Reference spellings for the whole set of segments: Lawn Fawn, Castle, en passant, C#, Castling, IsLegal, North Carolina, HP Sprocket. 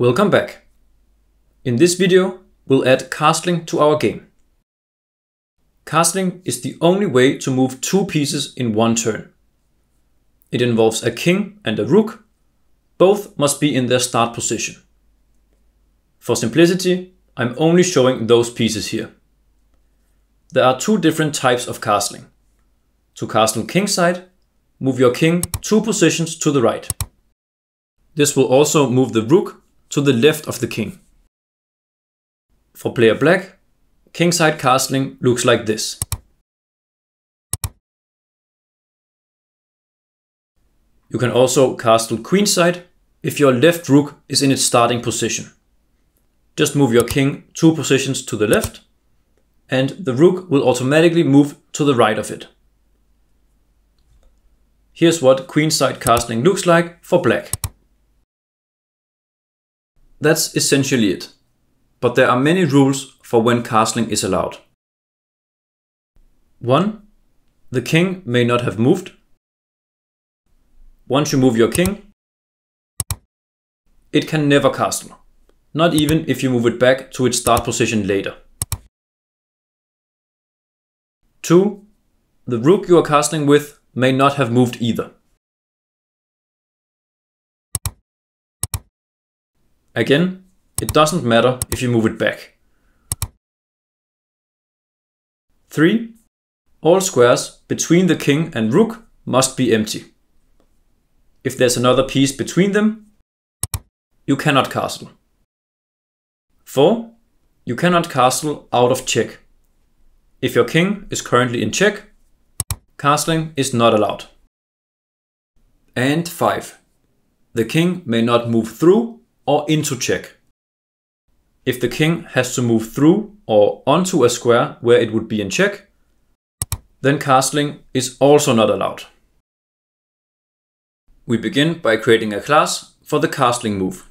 Welcome back. In this video, we'll add castling to our game. Castling is the only way to move two pieces in one turn. It involves a king and a rook. Both must be in their start position. For simplicity, I'm only showing those pieces here. There are two different types of castling. To castle kingside, move your king two positions to the right. This will also move the rook to the left of the king. For player black, kingside castling looks like this. You can also castle queenside if your left rook is in its starting position. Just move your king two positions to the left, and the rook will automatically move to the right of it. Here's what queenside castling looks like for black. That's essentially it, but there are many rules for when castling is allowed. 1. The king may not have moved. Once you move your king, it can never castle, not even if you move it back to its start position later. 2. The rook you are castling with may not have moved either. Again, it doesn't matter if you move it back. 3. All squares between the king and rook must be empty. If there's another piece between them, you cannot castle. 4. You cannot castle out of check. If your king is currently in check, castling is not allowed. And 5. The king may not move through or into check. If the king has to move through or onto a square where it would be in check, then castling is also not allowed. We begin by creating a class for the castling move.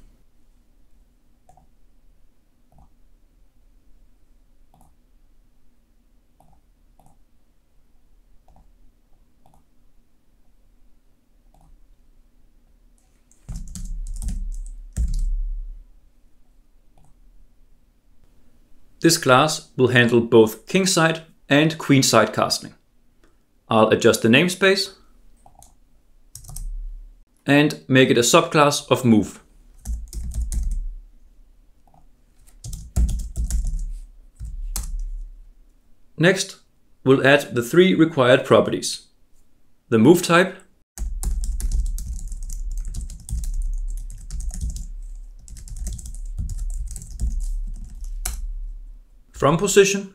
This class will handle both kingside and queenside castling. I'll adjust the namespace and make it a subclass of move. Next, we'll add the three required properties: the move type, from position,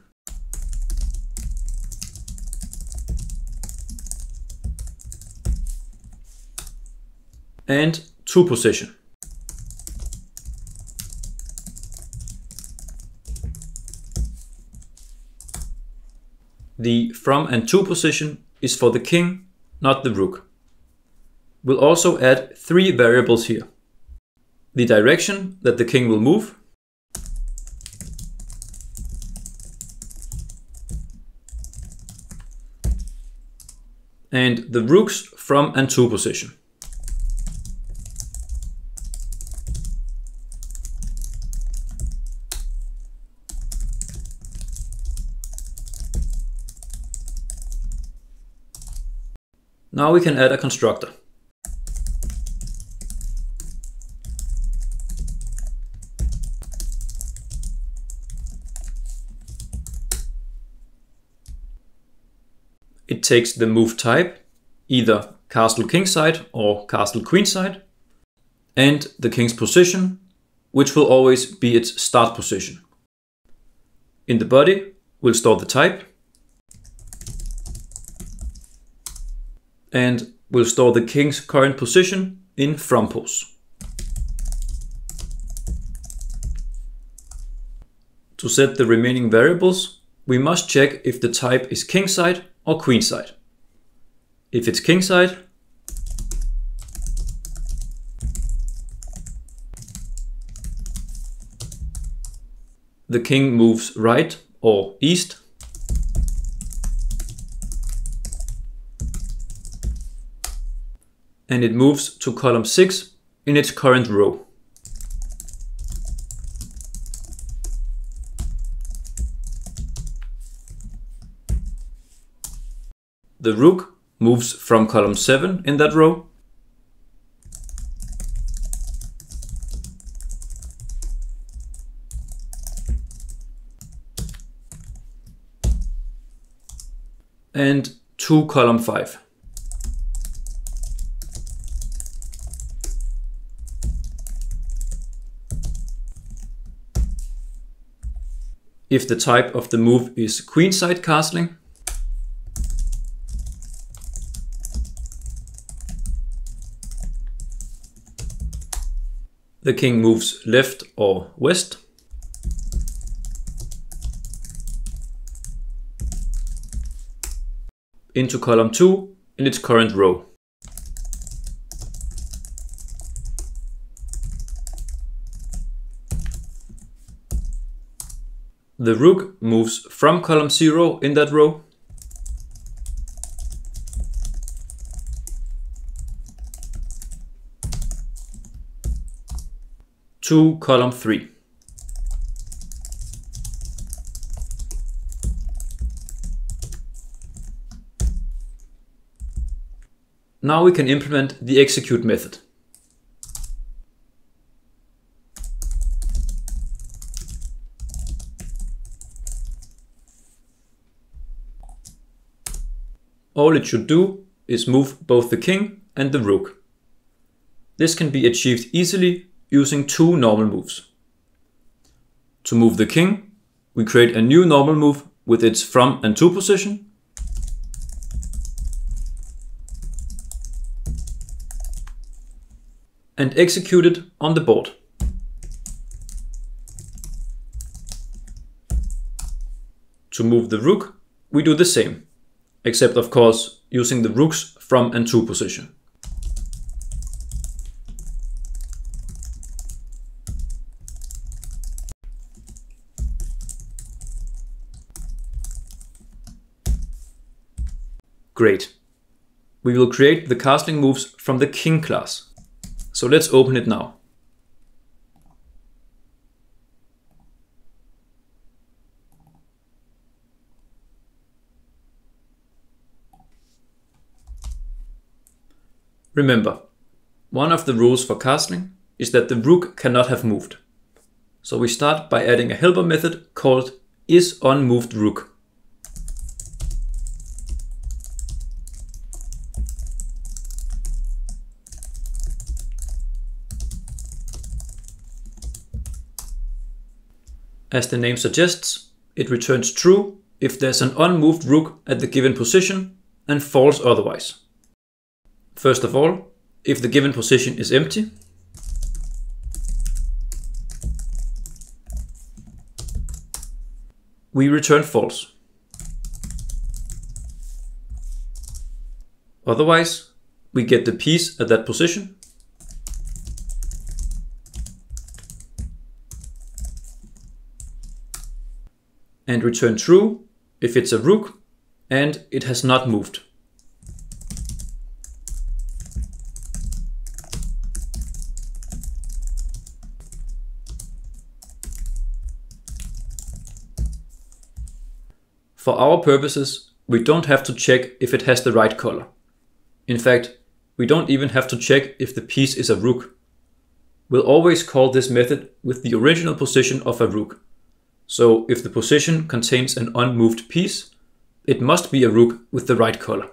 and to position. The from and to position is for the king, not the rook. We'll also add three variables here: the direction that the king will move, and the rook's from and to position. Now we can add a constructor. It takes the move type, either castle kingside or castle queenside, and the king's position, which will always be its start position. In the body, we'll store the type, and we'll store the king's current position in from pos. To set the remaining variables, we must check if the type is kingside or queenside. If it's kingside, the king moves right or east. And it moves to column 6 in its current row. the rook moves from column 7 in that row and to column 5. If the type of the move is queenside castling, the king moves left or west. Into column 2 in its current row. The rook moves from column 0 in that row to column 3. Now we can implement the execute method. All it should do is move both the king and the rook. This can be achieved easily using two normal moves. To move the king, we create a new normal move with its from and to position, and execute it on the board. To move the rook, we do the same, except of course using the rook's from and to position. Great. We will create the castling moves from the king class. So let's open it now. Remember, one of the rules for castling is that the rook cannot have moved. So we start by adding a helper method called isOnMovedRook. As the name suggests, it returns true if there's an unmoved rook at the given position and false otherwise. First of all, if the given position is empty, we return false. Otherwise, we get the piece at that position and return true if it's a rook and it has not moved. For our purposes, we don't have to check if it has the right color. In fact, we don't even have to check if the piece is a rook. We'll always call this method with the original position of a rook. So if the position contains an unmoved piece, it must be a rook with the right color.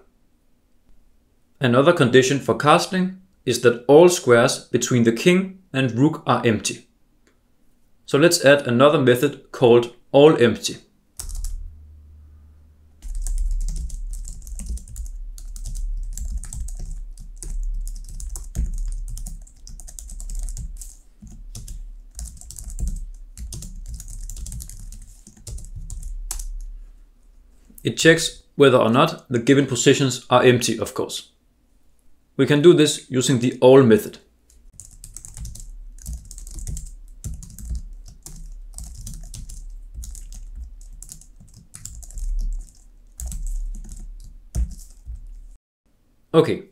Another condition for castling is that all squares between the king and rook are empty. So let's add another method called allEmpty. It checks whether or not the given positions are empty, of course. We can do this using the all method. Okay,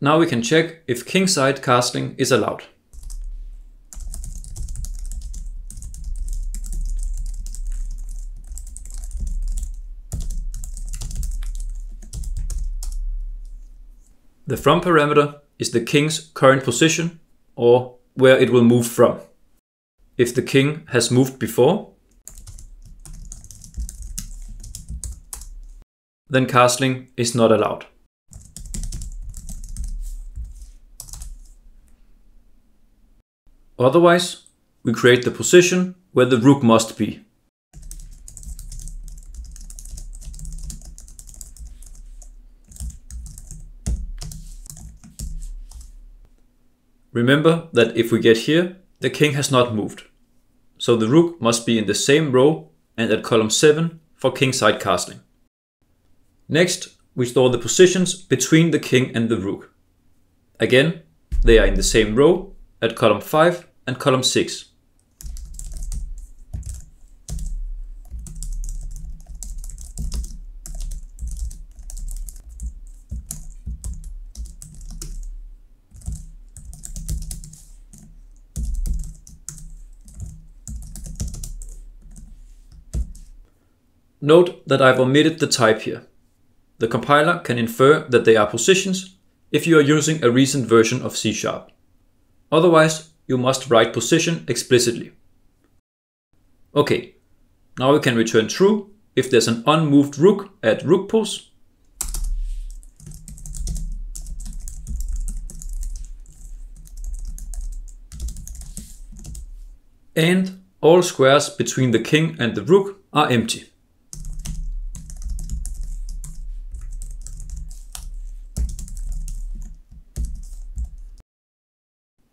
now we can check if kingside castling is allowed. The from parameter is the king's current position, or where it will move from. If the king has moved before, then castling is not allowed. Otherwise, we create the position where the rook must be. Remember that if we get here, the king has not moved. So the rook must be in the same row and at column 7 for kingside castling. Next, we store the positions between the king and the rook. Again, they are in the same row at column 5 and column 6. Note that I've omitted the type here. The compiler can infer that they are positions if you are using a recent version of C#. Otherwise, you must write position explicitly. Okay, now we can return true if there's an unmoved rook at rook pose, and all squares between the king and the rook are empty.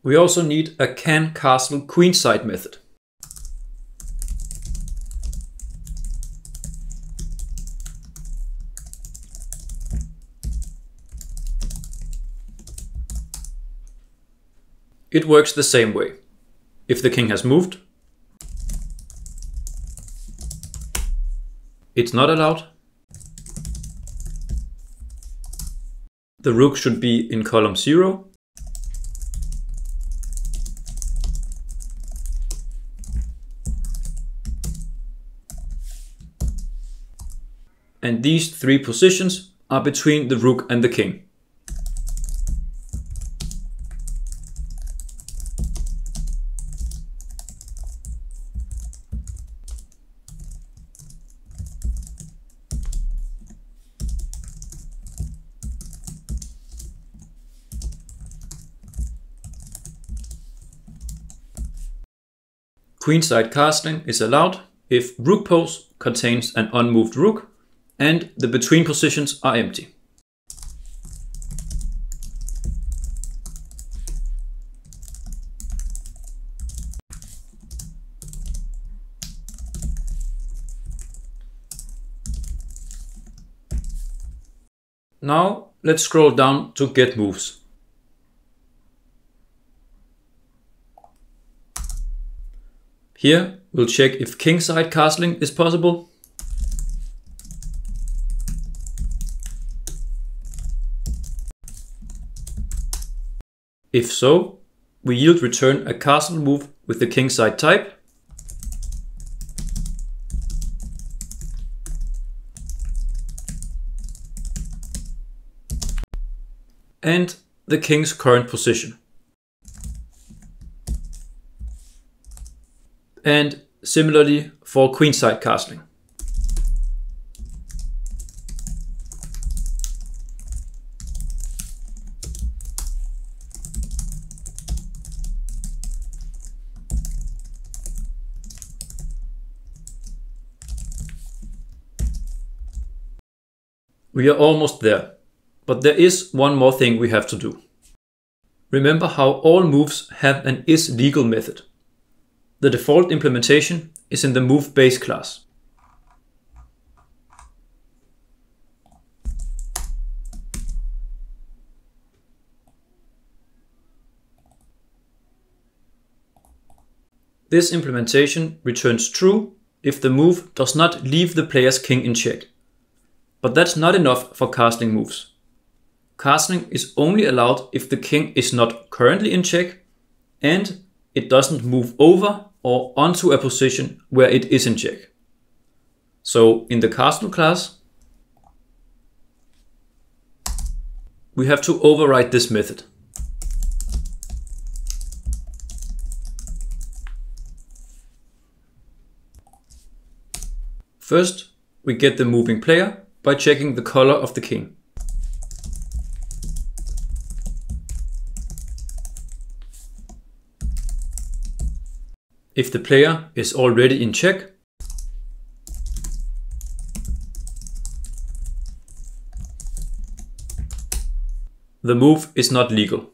We also need a can castle queenside method. It works the same way. If the king has moved, it's not allowed. The rook should be in column 0. And these three positions are between the rook and the king. Queenside castling is allowed if rook pose contains an unmoved rook and the between positions are empty. Now let's scroll down to get moves. Here we'll check if kingside castling is possible. If so, we yield return a castle move with the kingside type, and the king's current position. And similarly for queenside castling. We are almost there, but there is one more thing we have to do. Remember how all moves have an is-legal method. The default implementation is in the move base class. This implementation returns true if the move does not leave the player's king in check. But that's not enough for castling moves. Castling is only allowed if the king is not currently in check and it doesn't move over or onto a position where it is in check. So in the castle class, we have to override this method. First, we get the moving player by checking the color of the king. If the player is already in check, the move is not legal.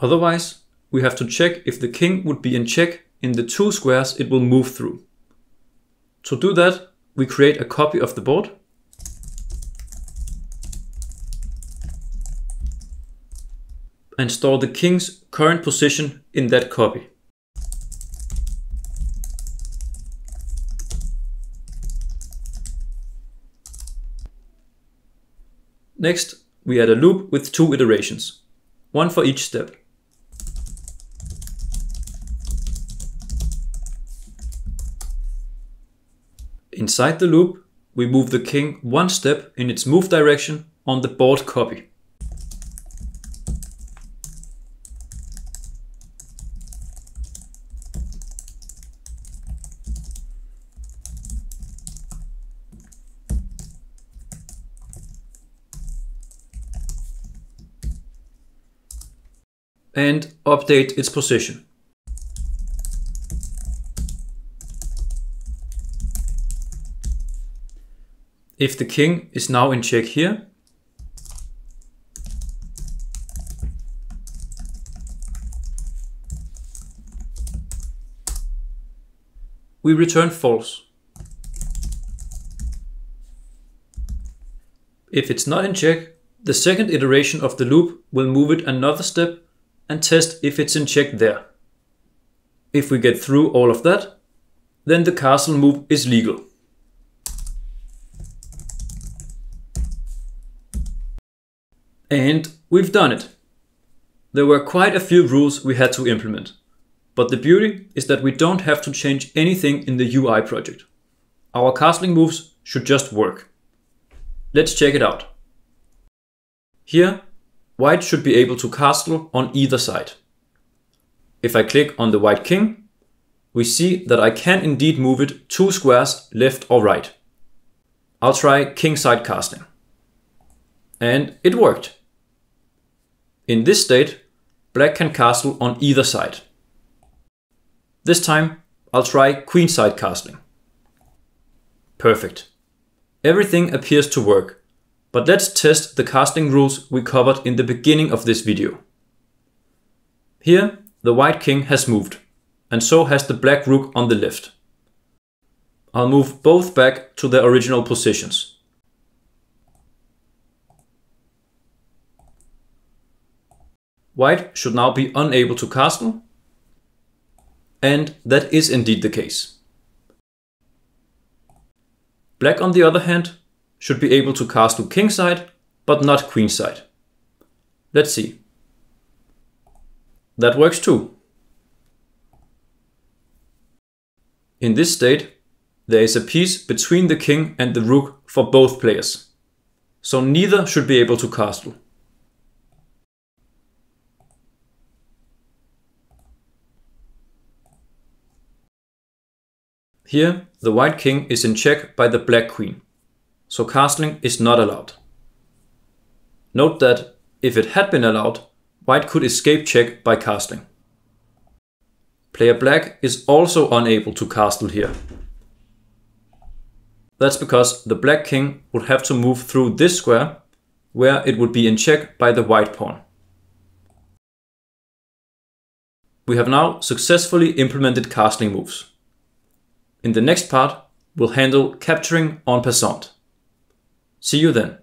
Otherwise, we have to check if the king would be in check in the two squares it will move through. To do that, we create a copy of the board. And store the king's current position in that copy. Next, we add a loop with two iterations, one for each step. Inside the loop, we move the king one step in its move direction on the board copy. And update its position. If the king is now in check here, we return false. If it's not in check, the second iteration of the loop will move it another step and test if it's in check there. If we get through all of that, then the castle move is legal. And we've done it. There were quite a few rules we had to implement, but the beauty is that we don't have to change anything in the UI project. Our castling moves should just work. Let's check it out. Here, white should be able to castle on either side. If I click on the white king, we see that I can indeed move it two squares left or right. I'll try kingside castling. And it worked. In this state, black can castle on either side. This time, I'll try queenside castling. Perfect. Everything appears to work. But let's test the castling rules we covered in the beginning of this video. Here, the white king has moved, and so has the black rook on the left. I'll move both back to their original positions. White should now be unable to castle, and that is indeed the case. Black, on the other hand, should be able to castle kingside, but not queenside. Let's see. That works too. In this state, there is a piece between the king and the rook for both players, so neither should be able to castle. Here, the white king is in check by the black queen. So castling is not allowed. Note that if it had been allowed, white could escape check by castling. Player black is also unable to castle here. That's because the black king would have to move through this square, where it would be in check by the white pawn. We have now successfully implemented castling moves. In the next part, we'll handle capturing en-passant. See you then.